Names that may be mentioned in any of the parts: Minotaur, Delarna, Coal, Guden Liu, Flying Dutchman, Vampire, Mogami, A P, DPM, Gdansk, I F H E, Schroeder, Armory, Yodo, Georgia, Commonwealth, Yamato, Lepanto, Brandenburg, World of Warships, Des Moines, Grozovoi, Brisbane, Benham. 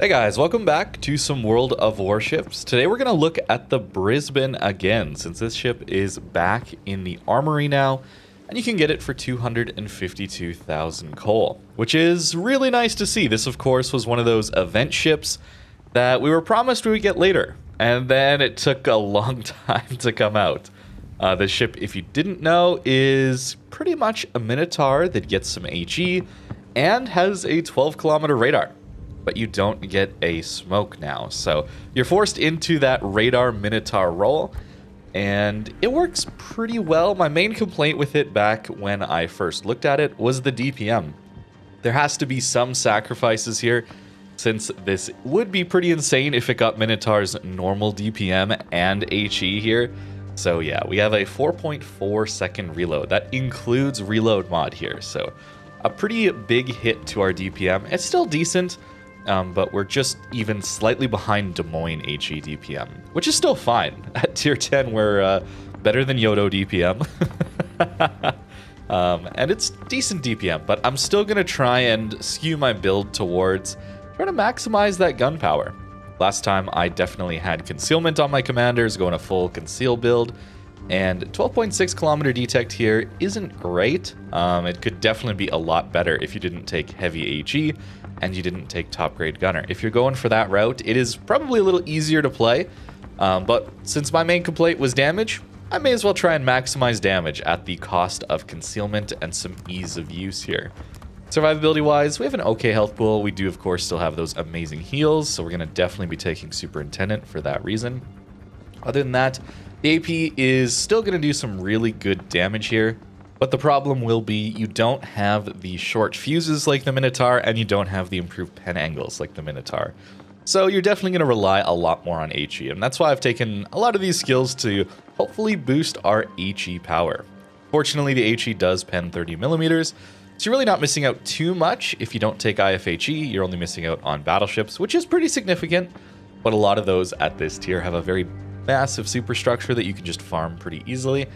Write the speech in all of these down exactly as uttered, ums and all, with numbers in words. Hey guys, welcome back to some World of Warships. Today we're going to look at the Brisbane again, since this ship is back in the armory now, and you can get it for two hundred fifty-two thousand coal, which is really nice to see. This, of course, was one of those event ships that we were promised we would get later, and then it took a long time to come out. Uh, this ship, if you didn't know, is pretty much a Minotaur that gets some H E and has a twelve kilometer radar. But you don't get a smoke now, so you're forced into that radar Minotaur role, and it works pretty well. My main complaint with it back when I first looked at it was the D P M. There has to be some sacrifices here, since this would be pretty insane if it got Minotaur's normal D P M and H E here. So yeah, we have a four point four second reload. That includes reload mod here, so a pretty big hit to our D P M. It's still decent. Um, but we're just even slightly behind Des Moines H E D P M, which is still fine. At tier ten, we're uh, better than Yodo D P M. um, and it's decent D P M, but I'm still going to try and skew my build towards trying to maximize that gun power. Last time, I definitely had concealment on my commanders, going a full conceal build. And twelve point six kilometer detect here isn't great. Um, it could definitely be a lot better if you didn't take heavy H E and you didn't take top grade gunner. If you're going for that route, it is probably a little easier to play. Um, but since my main complaint was damage, I may as well try and maximize damage at the cost of concealment and some ease of use here. Survivability wise, we have an okay health pool. We do, of course, still have those amazing heals, so we're going to definitely be taking Superintendent for that reason. Other than that, the A P is still going to do some really good damage here, but the problem will be you don't have the short fuses like the Minotaur, and you don't have the improved pen angles like the Minotaur. So you're definitely going to rely a lot more on H E, and that's why I've taken a lot of these skills to hopefully boost our H E power. Fortunately, the H E does pen thirty millimeters, so you're really not missing out too much. If you don't take I F H E, you're only missing out on battleships, which is pretty significant, but a lot of those at this tier have a very massive superstructure that you can just farm pretty easily,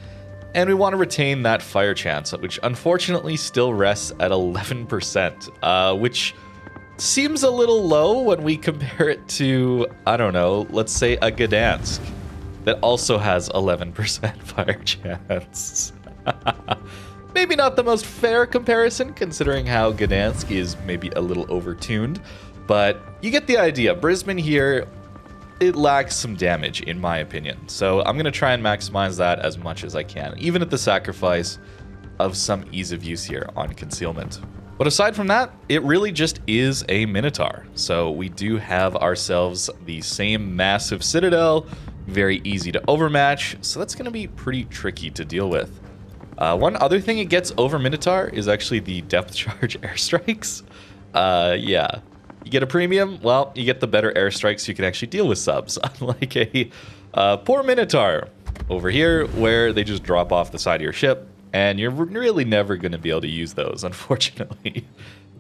and we want to retain that fire chance, which unfortunately still rests at eleven percent, uh, which seems a little low when we compare it to, I don't know, let's say a Gdansk that also has eleven percent fire chance. Maybe not the most fair comparison, considering how Gdansk is maybe a little overtuned, but you get the idea. Brisbane here, it lacks some damage, in my opinion. So I'm going to try and maximize that as much as I can, even at the sacrifice of some ease of use here on concealment. But aside from that, it really just is a Minotaur. So we do have ourselves the same massive citadel, very easy to overmatch. So that's going to be pretty tricky to deal with. Uh, one other thing it gets over Minotaur is actually the depth charge airstrikes. Uh, yeah. You get a premium, well, you get the better airstrikes, so you can actually deal with subs, unlike a uh, poor Minotaur over here, where they just drop off the side of your ship, and you're really never going to be able to use those, unfortunately.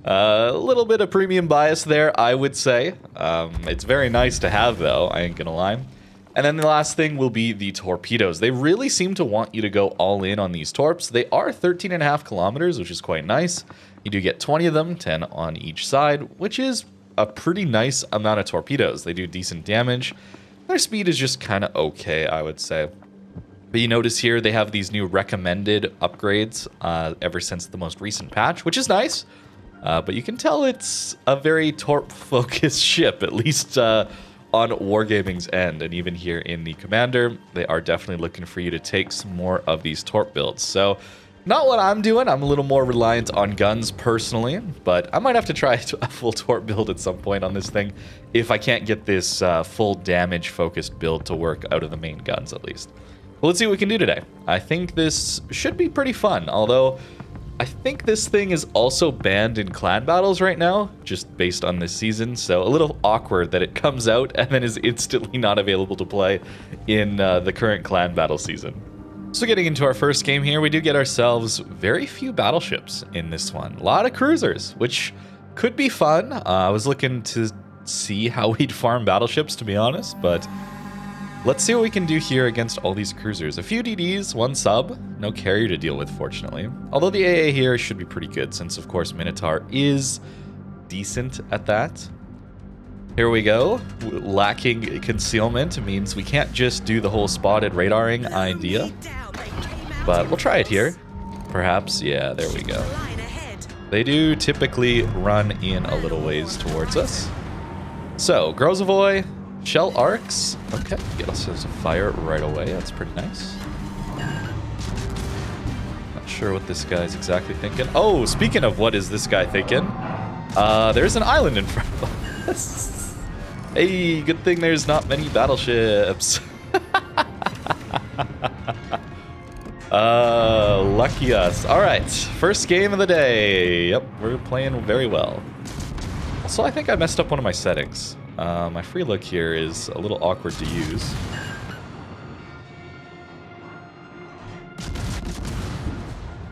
Uh, a little bit of premium bias there, I would say. Um, it's very nice to have, though, I ain't going to lie. And then the last thing will be the torpedoes. They really seem to want you to go all in on these torps. They are thirteen and a half kilometers, which is quite nice. You do get twenty of them, ten on each side, which is a pretty nice amount of torpedoes. They do decent damage. Their speed is just kind of okay, I would say. But you notice here they have these new recommended upgrades uh, ever since the most recent patch, which is nice. Uh, but you can tell it's a very torp-focused ship, at least uh, on Wargaming's end. And even here in the Commander, they are definitely looking for you to take some more of these torp builds. So not what I'm doing. I'm a little more reliant on guns personally, but I might have to try a full torp build at some point on this thing if I can't get this uh, full damage focused build to work out of the main guns at least. Well, let's see what we can do today. I think this should be pretty fun, although I think this thing is also banned in clan battles right now, just based on this season, so a little awkward that it comes out and then is instantly not available to play in uh, the current clan battle season. So getting into our first game here, we do get ourselves very few battleships in this one. A lot of cruisers, which could be fun. Uh, I was looking to see how we'd farm battleships, to be honest, but let's see what we can do here against all these cruisers. A few D Ds, one sub, no carrier to deal with, fortunately. Although the A A here should be pretty good, since, of course, Minotaur is decent at that. Here we go. Lacking concealment means we can't just do the whole spotted radaring idea. But we'll try it here. Perhaps. Yeah, there we go. They do typically run in a little ways towards us. So, Grozovoi, shell arcs. Okay, get us to fire right away. That's pretty nice. Not sure what this guy's exactly thinking. Oh, speaking of what is this guy thinking, uh, there's an island in front of us. Hey, good thing there's not many battleships. uh, lucky us. All right, first game of the day. Yep, we're playing very well. Also, I think I messed up one of my settings. Uh, my free look here is a little awkward to use.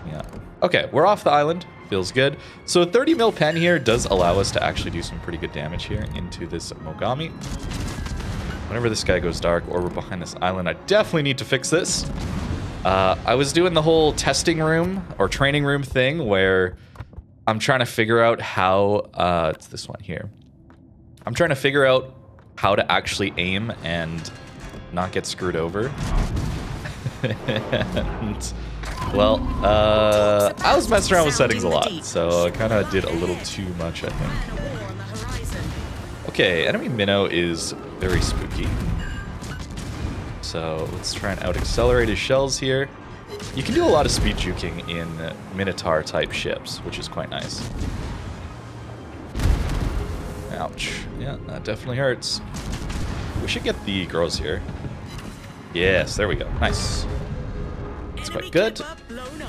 Yeah. Okay, we're off the island. Feels good. So thirty mil pen here does allow us to actually do some pretty good damage here into this Mogami. Whenever this guy goes dark or we're behind this island, I definitely need to fix this. Uh, I was doing the whole testing room or training room thing where I'm trying to figure out how... Uh, it's this one here. I'm trying to figure out how to actually aim and not get screwed over. and... Well, uh, I was messing around with settings a lot, so I kind of did a little too much, I think. Okay, enemy Minnow is very spooky. So let's try and out-accelerate his shells here. You can do a lot of speed juking in Minotaur-type ships, which is quite nice. Ouch. Yeah, that definitely hurts. We should get the Groz here. Yes, there we go. Nice. That's quite good.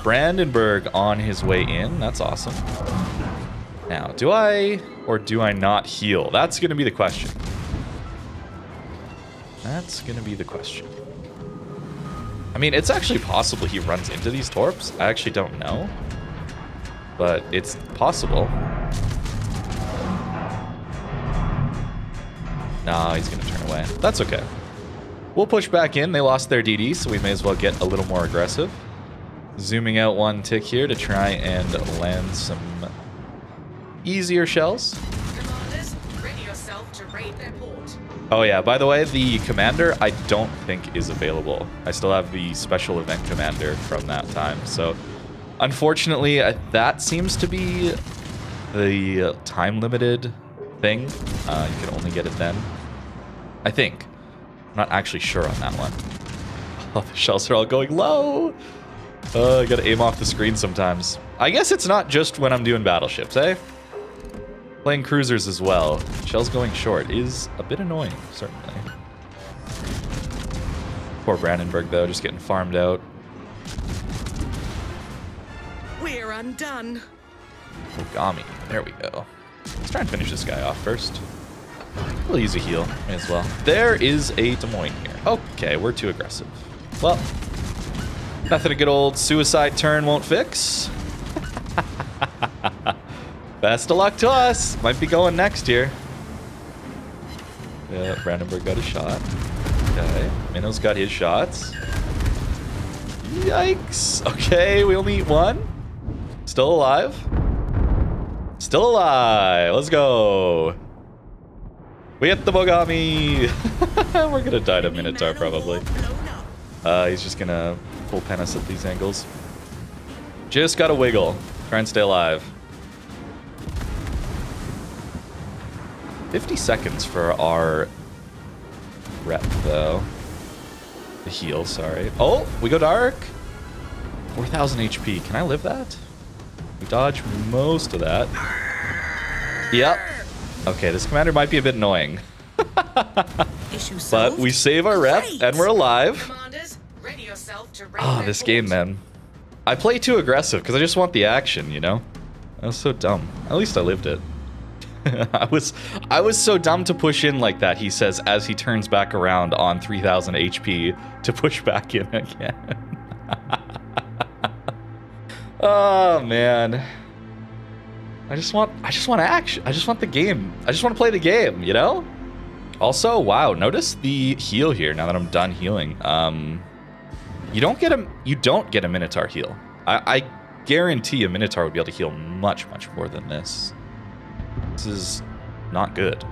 Brandenburg on his way in. That's awesome. Now, do I or do I not heal? That's going to be the question. That's going to be the question. I mean, it's actually possible he runs into these torps. I actually don't know. But it's possible. Nah, he's going to turn away. That's okay. We'll push back in. They lost their D D, so we may as well get a little more aggressive. Zooming out one tick here to try and land some easier shells. Commanders, ready yourself to raid their port. Oh yeah, by the way, the commander I don't think is available. I still have the special event commander from that time. So unfortunately, that seems to be the time-limited thing. Uh, you can only get it then, I think. I'm not actually sure on that one. Oh, the shells are all going low. Uh, I gotta aim off the screen sometimes. I guess it's not just when I'm doing battleships, eh? Playing cruisers as well. Shells going short is a bit annoying, certainly. Poor Brandenburg, though, just getting farmed out. We're undone. Mogami. There we go. Let's try and finish this guy off first. We'll use a heal as well. There is a Des Moines here. Okay, we're too aggressive. Well, nothing a good old suicide turn won't fix. Best of luck to us. Might be going next here. Yeah, Brandenburg got a shot. Okay, Minnow's got his shots. Yikes. Okay, we only eat one. Still alive. Still alive. Let's go. We hit the Mogami! We're gonna die to Minotaur, probably. Uh, he's just gonna full pen us at these angles. Just gotta wiggle. Try and stay alive. fifty seconds for our rep, though. The heal, sorry. Oh, we go dark! four thousand H P. Can I live that? We dodge most of that. Yep. Okay, this commander might be a bit annoying. But we save our rep, and we're alive. Oh, this game, man. I play too aggressive, because I just want the action, you know? That was so dumb. At least I lived it. I was I was so dumb to push in like that, he says, as he turns back around on three thousand H P to push back in again. Oh, man. I just want, I just want action. I just want the game. I just want to play the game, you know? Also, wow, notice the heal here now that I'm done healing. Um, you don't get a, you don't get a Minotaur heal. I, I guarantee a Minotaur would be able to heal much, much more than this. This is not good.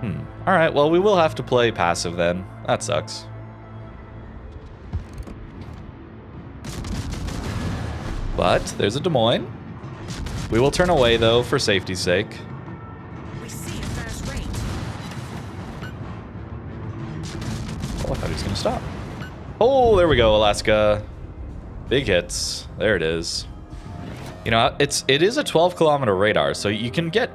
Hmm. Alright, well, we will have to play passive then. That sucks. But there's a Des Moines. We will turn away, though, for safety's sake. We see a first rate. Oh, I thought he was going to stop. Oh, there we go, Alaska. Big hits. There it is. You know, it's it is a twelve kilometer radar, so you can get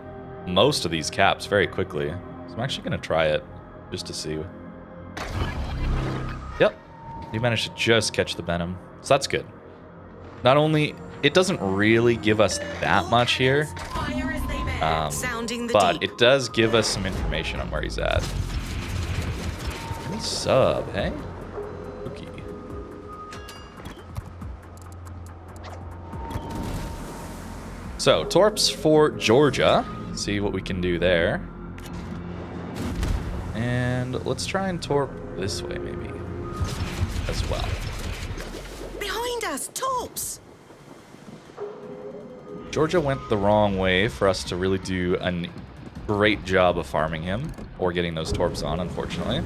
most of these caps very quickly. So I'm actually going to try it just to see. Yep. You managed to just catch the Benham. So that's good. Not only, it doesn't really give us that much here, um, but it does give us some information on where he's at. Sub, hey? Okay. So, Torps for Georgia. See what we can do there. And let's try and Torp this way, maybe, as well. Torps. Georgia went the wrong way for us to really do a great job of farming him or getting those torps on, unfortunately.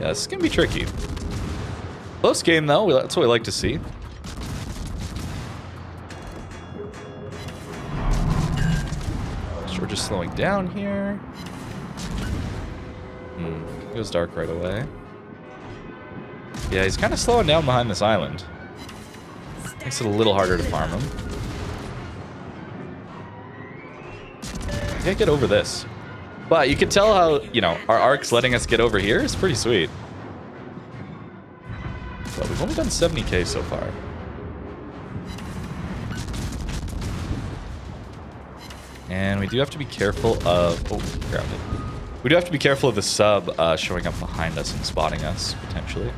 Yeah, this is going to be tricky. Close game, though. That's what we like to see. We're just slowing down here. Hmm. It goes dark right away. Yeah, he's kind of slowing down behind this island. Makes it a little harder to farm him. Can't get over this. But you can tell how, you know, our arc's letting us get over here is pretty sweet. But we've only done seventy K so far. And we do have to be careful of... Oh, grab it. We do have to be careful of the sub uh, showing up behind us and spotting us, potentially.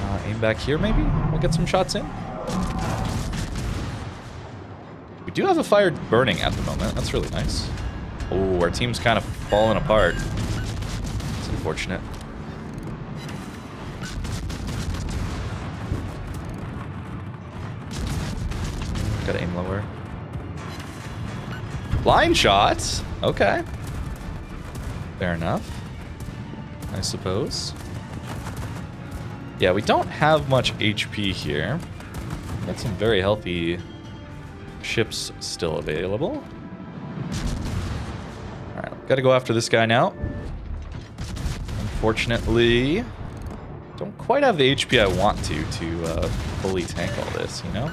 Uh, aim back here, maybe? We'll get some shots in. We do have a fire burning at the moment. That's really nice. Oh, our team's kind of falling apart. It's unfortunate. Gotta aim lower. Blind shots? Okay. Fair enough, I suppose. Yeah, we don't have much H P here. Got some very healthy ships still available. Alright, gotta go after this guy now. Unfortunately, don't quite have the H P I want to to uh, fully tank all this, you know?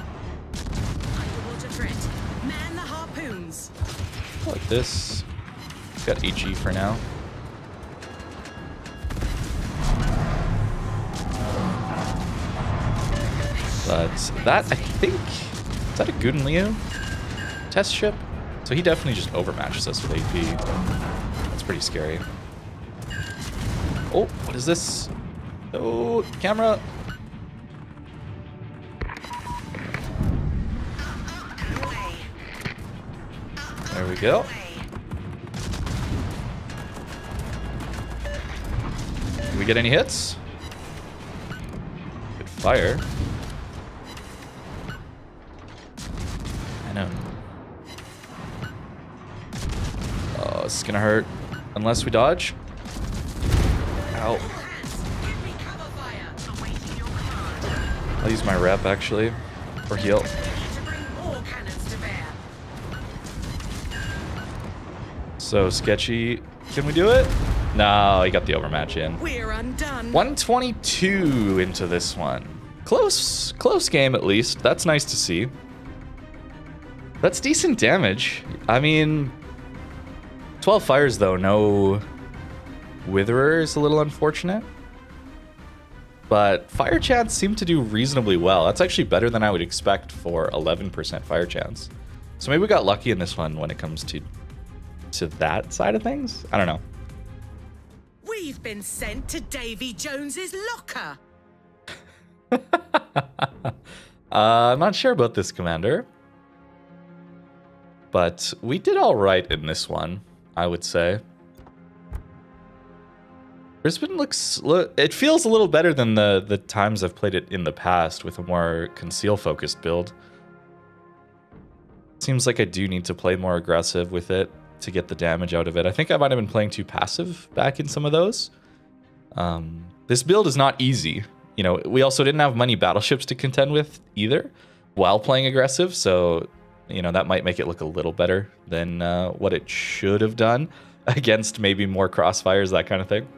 Like this. Got H E for now. But that, I think... Is that a Guden Liu test ship? So he definitely just overmatches us with A P. That's pretty scary. Oh, what is this? Oh, camera! There we go. Did we get any hits? Good fire. I know. Oh, this is gonna hurt. Unless we dodge. Ow. I'll use my rep, actually. Or heal. So sketchy. Can we do it? No, he got the overmatch in. We're undone. one twenty-two into this one. Close, close game at least. That's nice to see. That's decent damage. I mean, twelve fires though. No Witherer is a little unfortunate. But fire chance seemed to do reasonably well. That's actually better than I would expect for eleven percent fire chance. So maybe we got lucky in this one when it comes to to that side of things? I don't know. We've been sent to Davy Jones's locker. uh, I'm not sure about this, Commander. But we did all right in this one, I would say. Brisbane looks, it feels a little better than the, the times I've played it in the past with a more conceal-focused build. Seems like I do need to play more aggressive with it to get the damage out of it. I think I might have been playing too passive back in some of those. Um, this build is not easy. You know, we also didn't have many battleships to contend with either while playing aggressive, so, you know, that might make it look a little better than uh, what it should have done against maybe more crossfires, that kind of thing.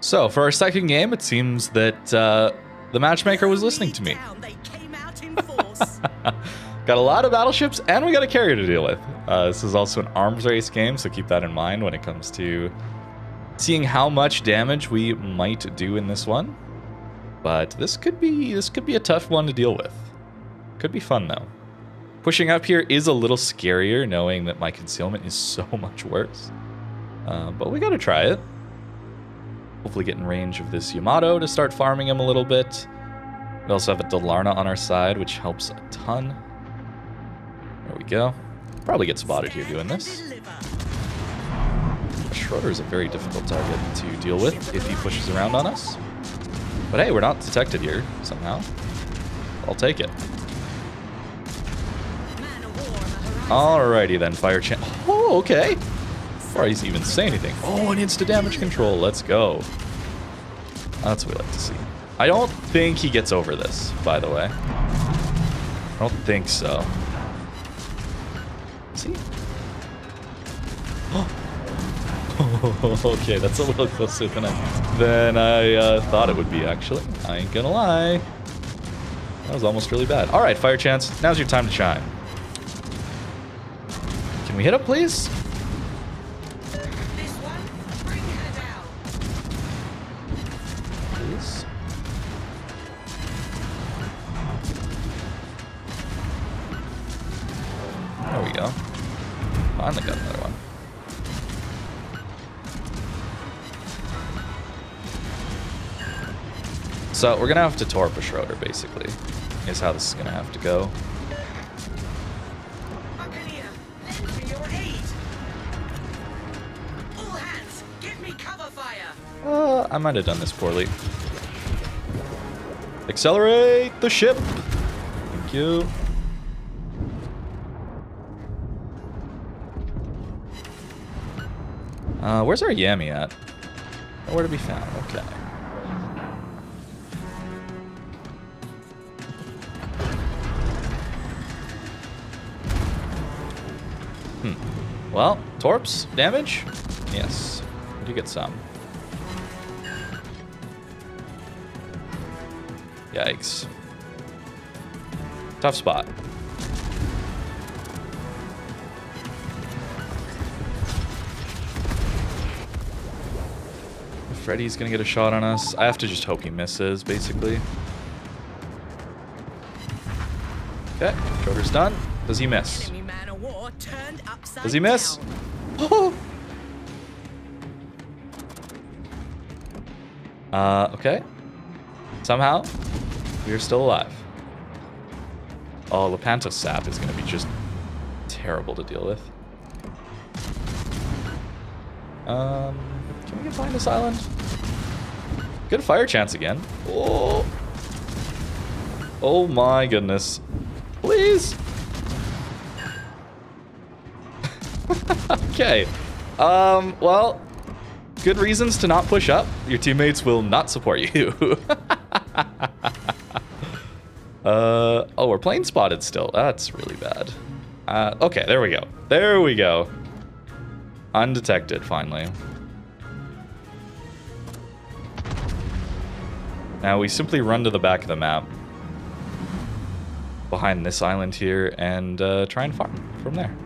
So, for our second game, it seems that uh, the matchmaker was listening to me. Got a lot of battleships, and we got a carrier to deal with. Uh, this is also an arms race game, so keep that in mind when it comes to seeing how much damage we might do in this one. But this could be this could be a tough one to deal with. Could be fun, though. Pushing up here is a little scarier, knowing that my concealment is so much worse. Uh, but we gotta try it. Hopefully get in range of this Yamato to start farming him a little bit. We also have a Delarna on our side, which helps a ton. There we go. Probably get spotted here doing this. Schroeder is a very difficult target to deal with if he pushes around on us. But hey, we're not detected here somehow. I'll take it. Alrighty then, fire chan- Oh, okay. Before I even say anything. Oh, an insta damage control. Let's go. That's what we like to see. I don't think he gets over this, by the way. I don't think so. See? Oh, okay, that's a little closer than I, than I uh, thought it would be, actually. I ain't gonna lie. That was almost really bad. Alright, fire chance. Now's your time to shine. Can we hit up, please? There we go. Finally got another one. So we're going to have to torp a Schroeder, basically, is how this is going to have to go. Uh, I might have done this poorly. Accelerate the ship. Thank you. Uh, where's our Yami at? Nowhere to be found. Okay. Hmm. Well, torps damage? Yes. I do get some. Yikes. Tough spot. Freddy's gonna get a shot on us. I have to just hope he misses, basically. Okay, Schroeder's done. Does he miss? Does he miss? Oh! Uh, okay. Somehow, we are still alive. Oh, Lepanto sap is gonna be just terrible to deal with. Um... Can we get behind this island? Good fire chance again. Oh. Oh my goodness. Please. Okay. Um, well, good reasons to not push up. Your teammates will not support you. uh, oh, we're playing spotted still. That's really bad. Uh, okay, there we go. There we go. Undetected, finally. Now we simply run to the back of the map behind this island here and uh, try and farm from there.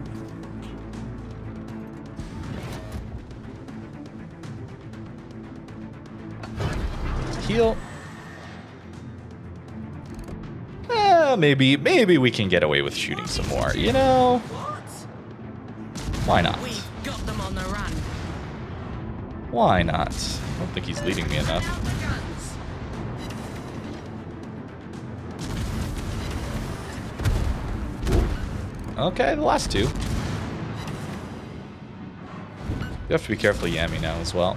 Let's heal. Eh, maybe, maybe we can get away with shooting some more, you know? Why not? Why not? I don't think he's leading me enough. Okay, the last two. You have to be careful, Yami, now as well.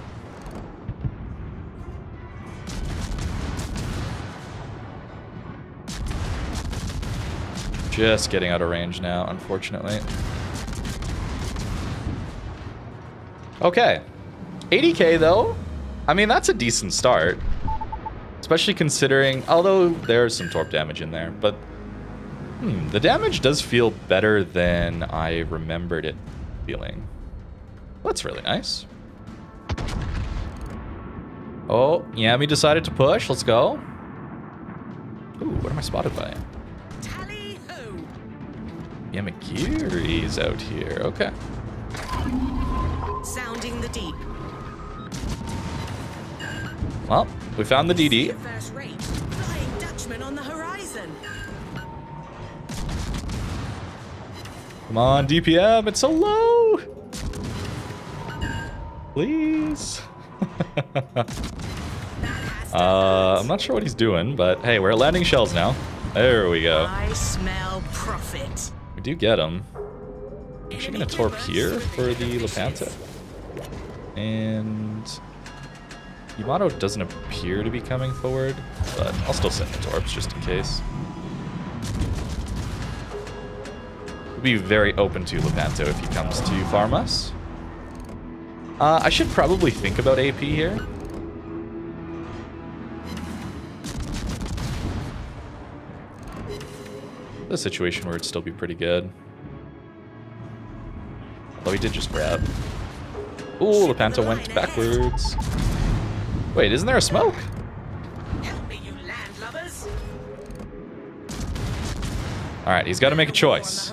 just getting out of range now, unfortunately. Okay. eighty K, though. I mean, that's a decent start. Especially considering... Although, there's some torp damage in there, but... Hmm, the damage does feel better than I remembered it feeling. That's really nice. Oh, Yami decided to push. Let's go. Ooh, what am I spotted by? Yamakiri's out here. Okay. Sounding the deep. Well, we found the D D. First rate. Flying Dutchman on the horizon. Come on, D P M. It's so low. Please. uh, I'm not sure what he's doing, but hey, we're landing shells now. There we go. I smell profit. We do get him. I'm actually going to torp here for the Lepanto. And Yamato doesn't appear to be coming forward, but I'll still send the torps just in case. We'll be very open to Lepanto if he comes to farm us. Uh, I should probably think about A P here. A situation where it'd still be pretty good. Although he did just grab. Ooh, Lepanto went backwards. Wait, isn't there a smoke? Help me, you landlubbers. All right, he's got to make a choice: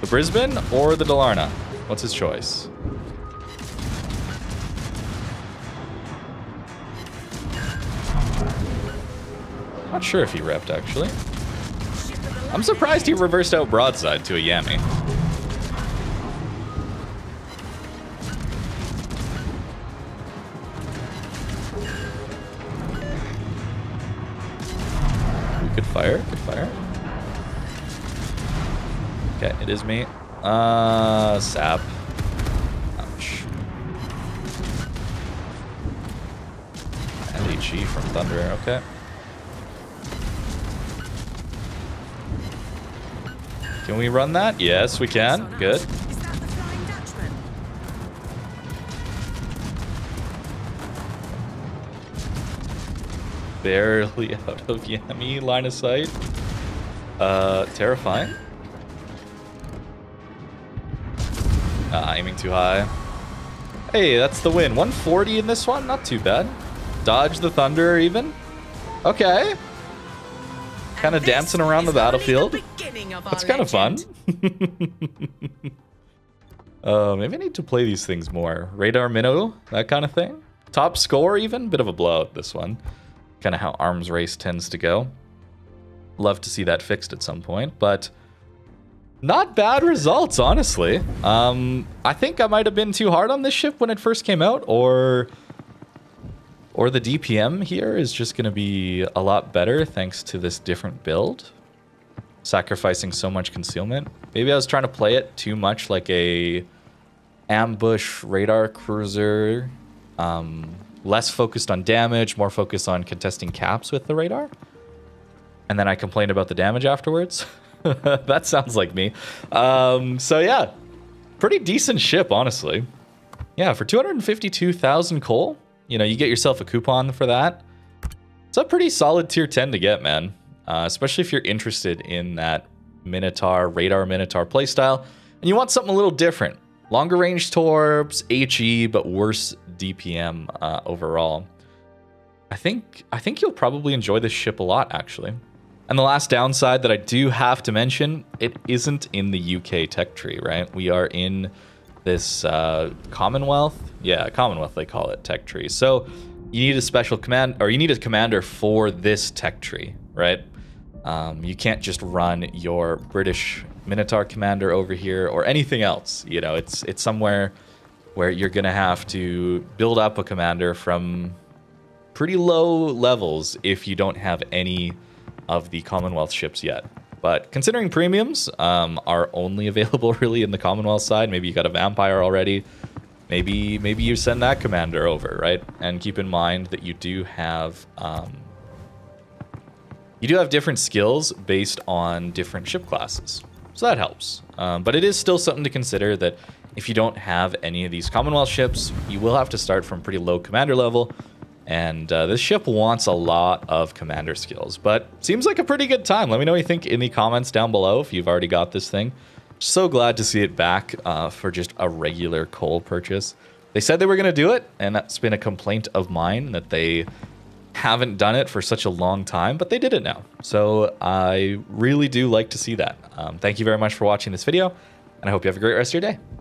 the Brisbane or the Delarna. What's his choice? Not sure if he repped, actually. I'm surprised he reversed out broadside to a Yami. Good fire, good fire. Okay, it is me. Uh, sap. Ouch. L E G from Thunderer, okay. Can we run that? Yes, we can. Good. Barely out of Yami line of sight. Uh, terrifying. Ah, aiming too high. Hey, that's the win. one forty in this one. Not too bad. Dodge the Thunderer even. Okay. Kind of dancing around the battlefield. That's kind of fun. uh, maybe I need to play these things more. Radar Minnow, that kind of thing. Top score even. Bit of a blowout, this one. Kind of how Arms Race tends to go. Love to see that fixed at some point, but... Not bad results, honestly. Um, I think I might have been too hard on this ship when it first came out, or... Or the D P M here is just going to be a lot better thanks to this different build. Sacrificing so much concealment. Maybe I was trying to play it too much like a ambush radar cruiser. Um, less focused on damage, more focused on contesting caps with the radar. And then I complained about the damage afterwards. That sounds like me. Um, so yeah, pretty decent ship, honestly. Yeah, for two hundred fifty-two thousand coal, you know, you get yourself a coupon for that. It's a pretty solid tier ten to get, man. Uh, especially if you're interested in that Minotaur, Radar Minotaur playstyle, and you want something a little different. Longer range torps, H E, but worse D P M uh, overall. I think, I think you'll probably enjoy this ship a lot, actually. And the last downside that I do have to mention, it isn't in the U K tech tree, right? We are in this uh, Commonwealth. Yeah, Commonwealth, they call it, tech tree. So you need a special command, or you need a commander for this tech tree, right? Um, you can't just run your British Minotaur commander over here or anything else. You know, it's it's somewhere where you're going to have to build up a commander from pretty low levels if you don't have any of the Commonwealth ships yet. But considering premiums um, are only available really in the Commonwealth side, maybe you got a Vampire already, maybe, maybe you send that commander over, right? And keep in mind that you do have... Um, You do have different skills based on different ship classes, so that helps. Um, but it is still something to consider that if you don't have any of these Commonwealth ships, you will have to start from pretty low commander level. And uh, this ship wants a lot of commander skills, but seems like a pretty good time. Let me know what you think in the comments down below if you've already got this thing. So glad to see it back uh, for just a regular coal purchase. They said they were going to do it, and that's been a complaint of mine that they haven't done it for such a long time, but they did it now. So I really do like to see that. Um, thank you very much for watching this video, and I hope you have a great rest of your day.